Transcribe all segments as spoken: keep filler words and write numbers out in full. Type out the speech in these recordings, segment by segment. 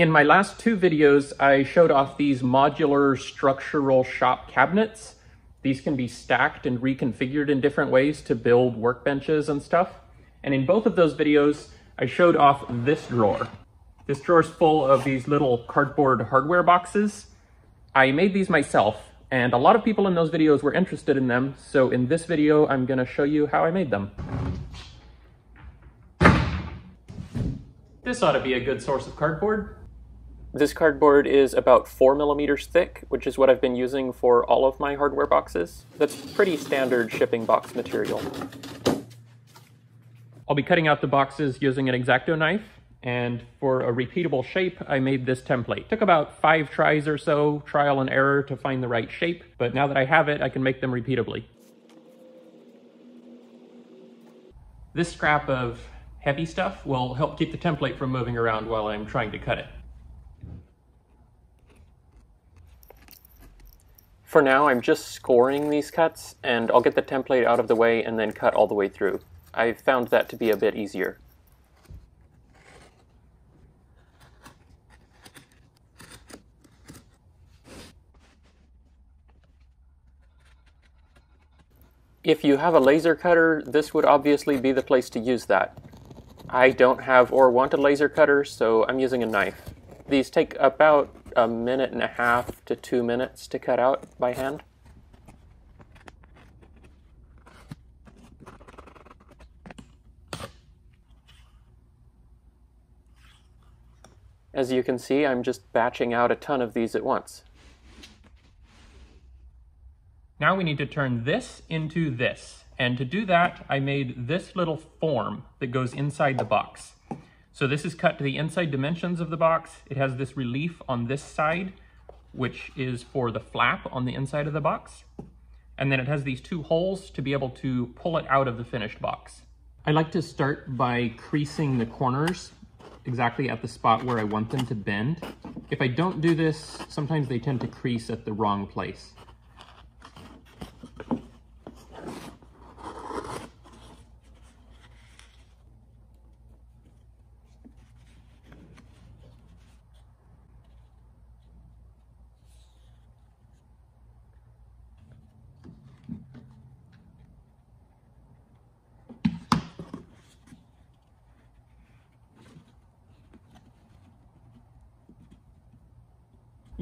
In my last two videos, I showed off these modular structural shop cabinets. These can be stacked and reconfigured in different ways to build workbenches and stuff. And in both of those videos, I showed off this drawer. This drawer is full of these little cardboard hardware boxes. I made these myself, and a lot of people in those videos were interested in them, so in this video, I'm gonna show you how I made them. This ought to be a good source of cardboard. This cardboard is about four millimeters thick, which is what I've been using for all of my hardware boxes. That's pretty standard shipping box material. I'll be cutting out the boxes using an X-Acto knife, and for a repeatable shape, I made this template. It took about five tries or so, trial and error, to find the right shape, but now that I have it, I can make them repeatably. This scrap of heavy stuff will help keep the template from moving around while I'm trying to cut it. For now, I'm just scoring these cuts, and I'll get the template out of the way and then cut all the way through. I found that to be a bit easier. If you have a laser cutter, this would obviously be the place to use that. I don't have or want a laser cutter, so I'm using a knife. These take about a minute and a half to two minutes to cut out by hand. As you can see, I'm just batching out a ton of these at once. Now we need to turn this into this. And to do that, I made this little form that goes inside the box. So this is cut to the inside dimensions of the box. It has this relief on this side, which is for the flap on the inside of the box. And then it has these two holes to be able to pull it out of the finished box. I like to start by creasing the corners exactly at the spot where I want them to bend. If I don't do this, sometimes they tend to crease at the wrong place.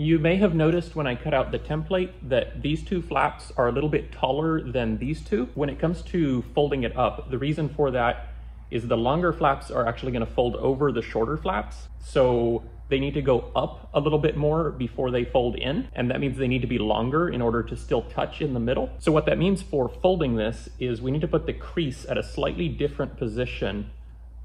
You may have noticed when I cut out the template that these two flaps are a little bit taller than these two. When it comes to folding it up, the reason for that is the longer flaps are actually going to fold over the shorter flaps. So they need to go up a little bit more before they fold in, and that means they need to be longer in order to still touch in the middle. So what that means for folding this is we need to put the crease at a slightly different position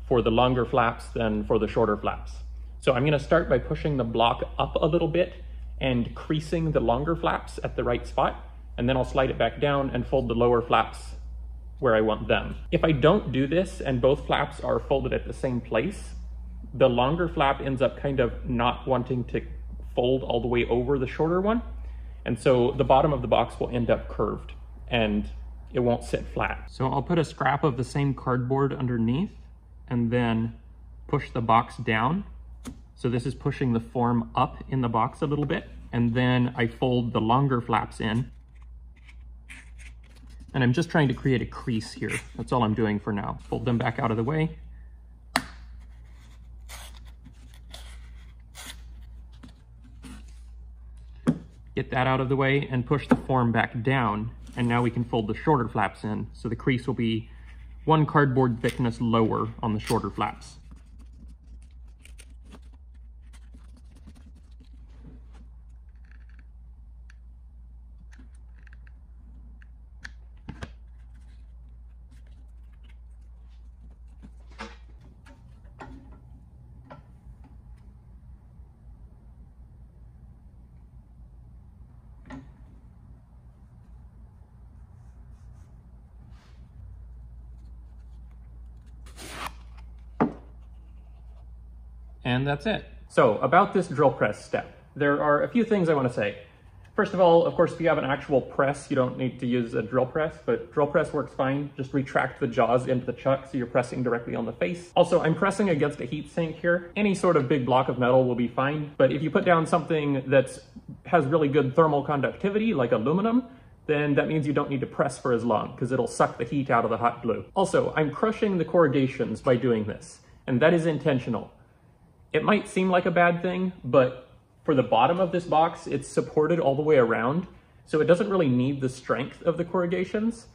for the longer flaps than for the shorter flaps. So I'm going to start by pushing the block up a little bit and creasing the longer flaps at the right spot, and then I'll slide it back down and fold the lower flaps where I want them. If I don't do this and both flaps are folded at the same place, the longer flap ends up kind of not wanting to fold all the way over the shorter one, and so the bottom of the box will end up curved and it won't sit flat. So I'll put a scrap of the same cardboard underneath and then push the box down. So this is pushing the form up in the box a little bit, and then I fold the longer flaps in. And I'm just trying to create a crease here. That's all I'm doing for now. Fold them back out of the way. Get that out of the way and push the form back down. And now we can fold the shorter flaps in. So the crease will be one cardboard thickness lower on the shorter flaps. And that's it. So about this drill press step, there are a few things I want to say. First of all, of course, if you have an actual press, you don't need to use a drill press, but drill press works fine. Just retract the jaws into the chuck so you're pressing directly on the face. Also, I'm pressing against a heat sink here. Any sort of big block of metal will be fine, but if you put down something that has really good thermal conductivity, like aluminum, then that means you don't need to press for as long because it'll suck the heat out of the hot glue. Also, I'm crushing the corrugations by doing this, and that is intentional. It might seem like a bad thing, but for the bottom of this box, it's supported all the way around, so it doesn't really need the strength of the corrugations.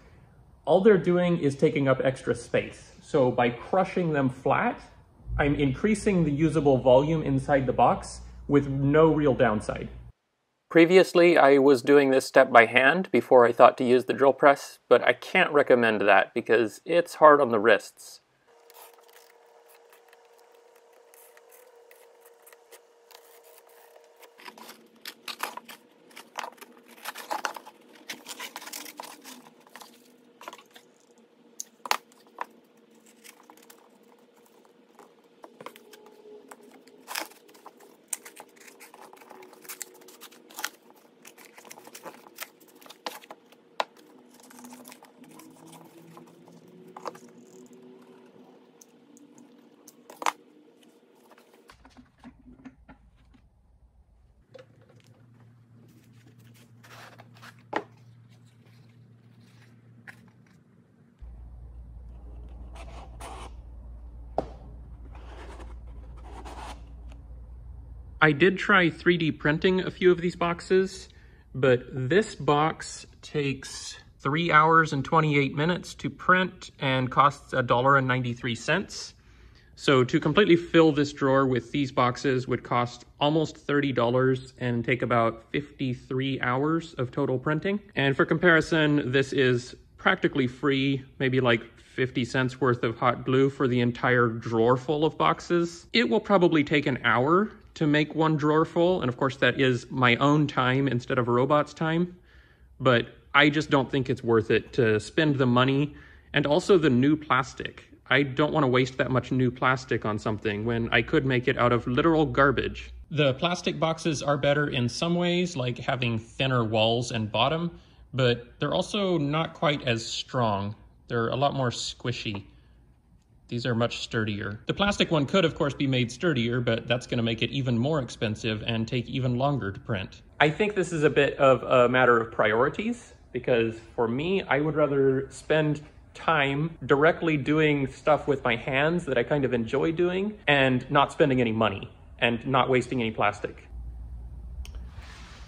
All they're doing is taking up extra space. So by crushing them flat, I'm increasing the usable volume inside the box with no real downside. Previously, I was doing this step by hand before I thought to use the drill press, but I can't recommend that because it's hard on the wrists. I did try three D printing a few of these boxes, but this box takes three hours and twenty-eight minutes to print and costs a dollar and ninety-three cents. So to completely fill this drawer with these boxes would cost almost thirty dollars and take about fifty-three hours of total printing. And for comparison, this is practically free, maybe like fifty cents worth of hot glue for the entire drawer full of boxes. It will probably take an hour to make one drawer full, and of course that is my own time instead of a robot's time, but I just don't think it's worth it to spend the money and also the new plastic. I don't want to waste that much new plastic on something when I could make it out of literal garbage. The plastic boxes are better in some ways, like having thinner walls and bottom, but they're also not quite as strong. They're a lot more squishy. These are much sturdier. The plastic one could, of course, be made sturdier, but that's going to make it even more expensive and take even longer to print. I think this is a bit of a matter of priorities, because for me, I would rather spend time directly doing stuff with my hands that I kind of enjoy doing and not spending any money and not wasting any plastic.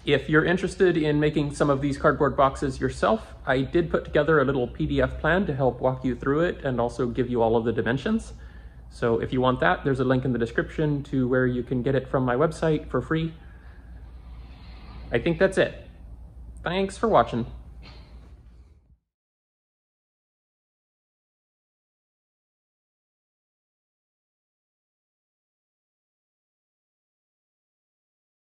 If you're interested in making some of these cardboard boxes yourself, I did put together a little P D F plan to help walk you through it and also give you all of the dimensions. So if you want that, there's a link in the description to where you can get it from my website for free. I think that's it. Thanks for watching.